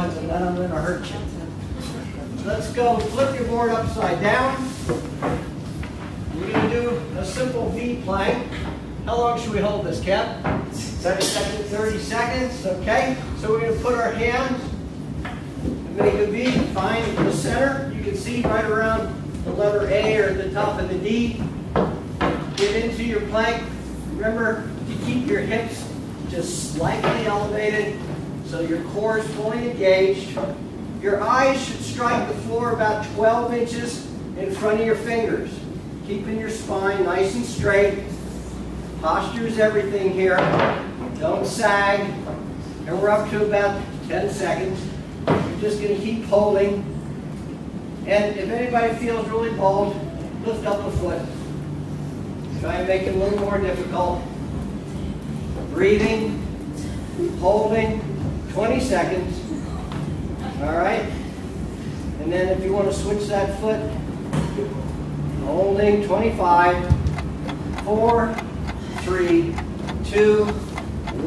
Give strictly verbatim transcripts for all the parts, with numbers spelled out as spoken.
ones, and then I'm going to hurt you. Let's go flip your board upside down. We're going to do a simple V plank. How long should we hold this, Kev? thirty seconds. thirty seconds, okay. So we're going to put our hands and make a V, find the center. You can see right around the letter A or the top of the D. Get into your plank. Remember to keep your hips just slightly elevated so your core is fully engaged. Your eyes should strike the floor about twelve inches in front of your fingers, keeping your spine nice and straight. Posture is everything here. Don't sag. And we're up to about ten seconds. You're just going to keep holding. And if anybody feels really bold, lift up a foot. Try and make it a little more difficult. Breathing, holding, twenty seconds. All right? And then if you want to switch that foot, holding, twenty-five, four, three, two,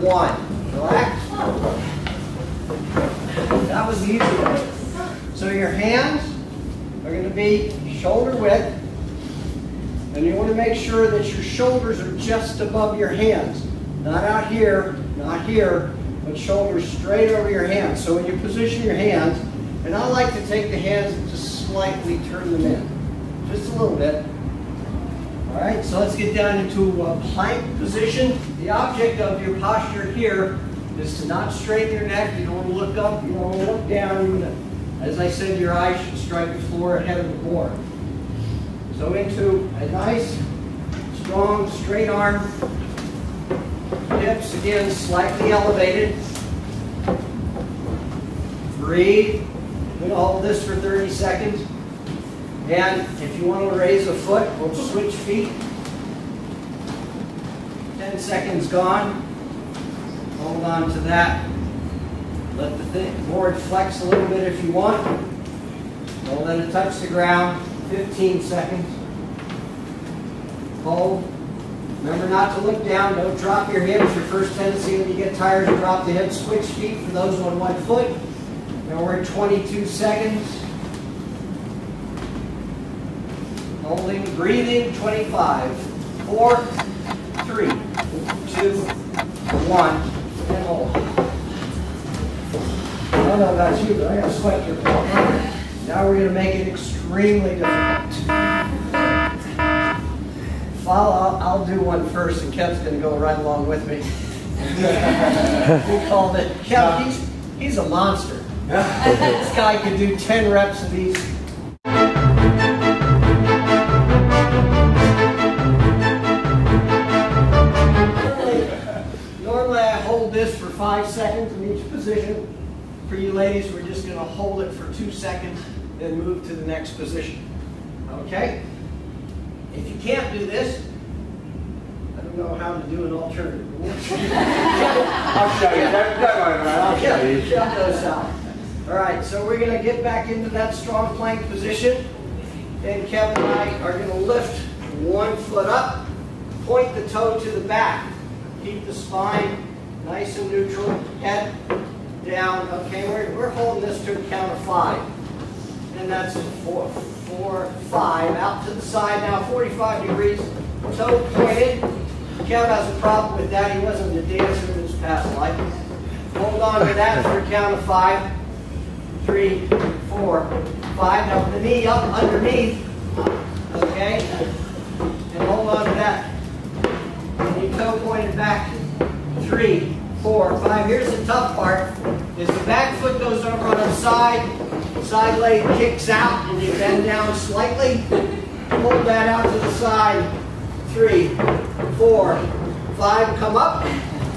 one. Relax. That was the easy one. So your hands are going to be shoulder width. And you want to make sure that your shoulders are just above your hands. Not out here, not here, but shoulders straight over your hands. So when you position your hands, and I like to take the hands and just slightly turn them in. Just a little bit. All right, so let's get down into a plank position. The object of your posture here is to not straighten your neck. You don't want to look up, you don't want to look down. As I said, your eyes should strike the floor ahead of the board. So into a nice, strong, straight arm. Hips, again, slightly elevated. Breathe. We're going to hold this for thirty seconds. And if you want to raise a foot, we'll switch feet. ten seconds gone. Hold on to that. Let the thing, board flex a little bit if you want. Don't let it touch the ground. fifteen seconds. Hold. Remember not to look down. Don't drop your hips. Your first tendency when you get tired is to drop the hips. Switch feet for those on one foot. Now we're at twenty-two seconds. Holding, breathing, twenty-five, four, three, two, one, and hold. I don't know about you, but I gotta sweat your palm. Now we're gonna make it extremely difficult. Follow, I'll do one first, and Kev's gonna go right along with me. We called it, Kev, he's, he's a monster. This guy can do ten reps of these. Five seconds in each position. For you ladies, we're just going to hold it for two seconds and move to the next position. Okay? If you can't do this, I don't know how to do an alternative. I'll show you. Don't worry about it. I'll show you. Shut those out. All right, so we're going to get back into that strong plank position. And Kevin and I are going to lift one foot up, point the toe to the back, keep the spine nice and neutral, head down. Okay, we're, we're holding this to a count of five. And that's four, four, five. Out to the side now, forty-five degrees. Toe pointed. Kev has a problem with that. He wasn't a dancer in his past life. Hold on to that for a count of five. Three, four, five. Now the knee up underneath. Okay? And hold on to that. And your toe pointed back. Three, four, five. Here's the tough part. Is the back foot goes over on the side, side leg kicks out, and you bend down slightly. Hold that out to the side. Three, four, five. Come up.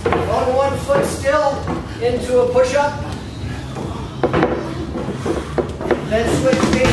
On one foot still into a push-up. Then switch feet.